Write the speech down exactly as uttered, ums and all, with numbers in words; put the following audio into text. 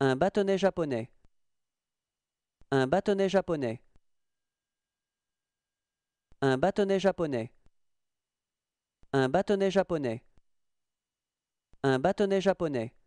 Un bâtonnet japonais. Un bâtonnet japonais. Un bâtonnet japonais. Un bâtonnet japonais. Un bâtonnet japonais.